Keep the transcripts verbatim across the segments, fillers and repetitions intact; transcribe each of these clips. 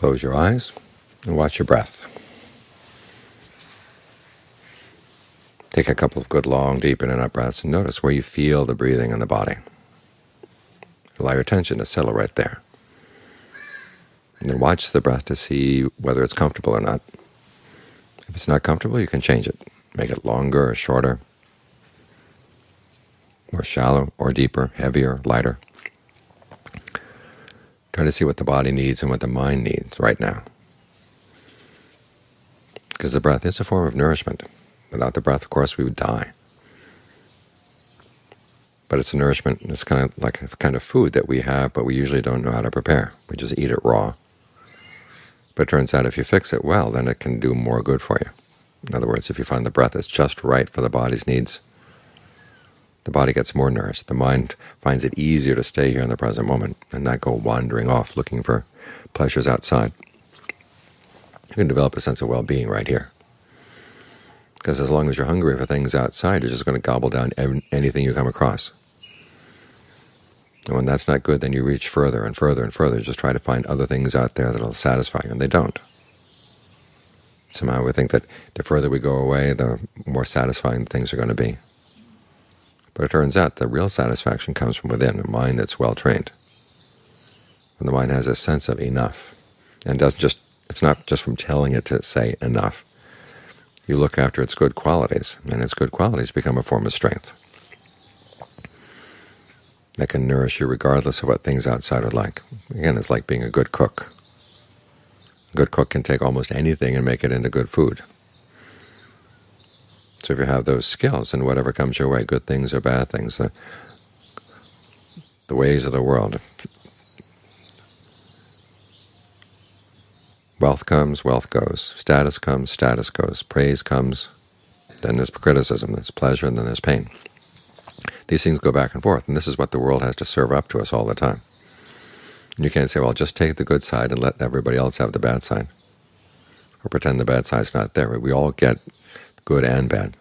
Close your eyes and watch your breath. Take a couple of good, long, deep in and out breaths and notice where you feel the breathing in the body. Allow your attention to settle right there. And then watch the breath to see whether it's comfortable or not. If it's not comfortable, you can change it. Make it longer or shorter, more shallow or deeper, heavier, lighter. Try to see what the body needs and what the mind needs right now. Because the breath is a form of nourishment. Without the breath, of course, we would die. But it's a nourishment, and it's kind of like a kind of food that we have, but we usually don't know how to prepare. We just eat it raw. But it turns out if you fix it well, then it can do more good for you. In other words, if you find the breath is just right for the body's needs, the body gets more nourished. The mind finds it easier to stay here in the present moment and not go wandering off looking for pleasures outside. You can develop a sense of well-being right here. Because as long as you're hungry for things outside, you're just going to gobble down anything you come across. And when that's not good, then you reach further and further and further. Just try to find other things out there that will satisfy you, and they don't. Somehow we think that the further we go away, the more satisfying things are going to be. But it turns out the real satisfaction comes from within, a mind that's well-trained. When the mind has a sense of enough, and doesn't just it's not just from telling it to say enough. You look after its good qualities, and its good qualities become a form of strength that can nourish you regardless of what things outside are like. Again, it's like being a good cook. A good cook can take almost anything and make it into good food. So if you have those skills, and whatever comes your way, good things or bad things, the, the ways of the world, wealth comes, wealth goes, status comes, status goes, praise comes, then there's criticism, there's pleasure, and then there's pain. These things go back and forth, and this is what the world has to serve up to us all the time. And you can't say, well, just take the good side and let everybody else have the bad side, or pretend the bad side's not there. We all get good and bad.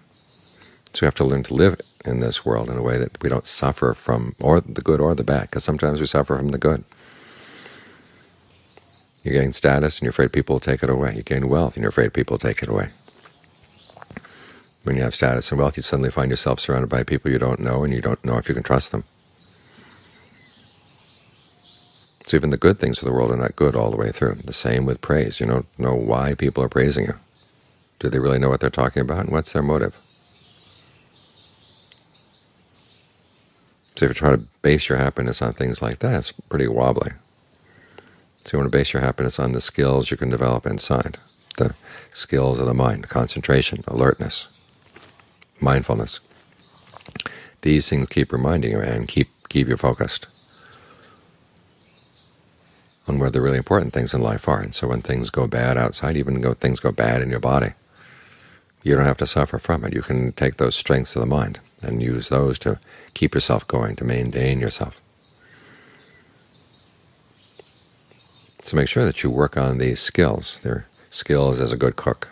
So we have to learn to live in this world in a way that we don't suffer from or the good or the bad, because sometimes we suffer from the good. You gain status, and you're afraid people will take it away. You gain wealth, and you're afraid people will take it away. When you have status and wealth, you suddenly find yourself surrounded by people you don't know, and you don't know if you can trust them. So even the good things of the world are not good all the way through. The same with praise. You don't know why people are praising you. Do they really know what they're talking about, and what's their motive? So if you try to base your happiness on things like that, it's pretty wobbly. So you want to base your happiness on the skills you can develop inside, the skills of the mind, concentration, alertness, mindfulness. These things keep reminding you and keep keep you focused on where the really important things in life are. And so when things go bad outside, even though things go bad in your body, you don't have to suffer from it. You can take those strengths of the mind and use those to keep yourself going, to maintain yourself. So make sure that you work on these skills, their skills as a good cook,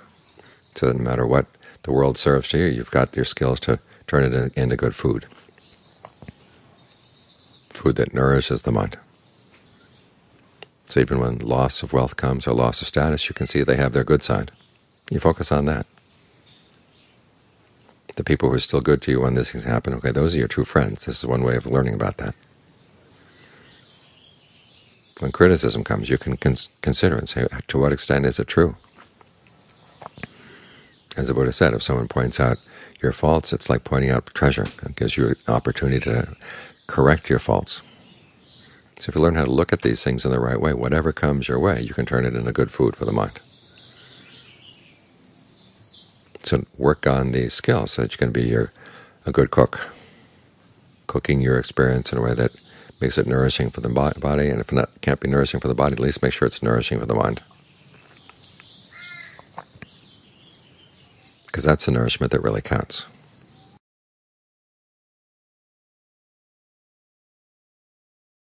so that no matter what the world serves to you, you've got your skills to turn it into good food, food that nourishes the mind. So even when loss of wealth comes or loss of status, you can see they have their good side. You focus on that. The people who are still good to you when these things happen, okay, those are your true friends. This is one way of learning about that. When criticism comes, you can cons consider and say, to what extent is it true? As the Buddha said, if someone points out your faults, it's like pointing out treasure. It gives you an opportunity to correct your faults. So if you learn how to look at these things in the right way, whatever comes your way, you can turn it into good food for the mind. So work on these skills so that you can be your, a good cook, cooking your experience in a way that makes it nourishing for the body, and if it can't be nourishing for the body, at least make sure it's nourishing for the mind. Because that's the nourishment that really counts.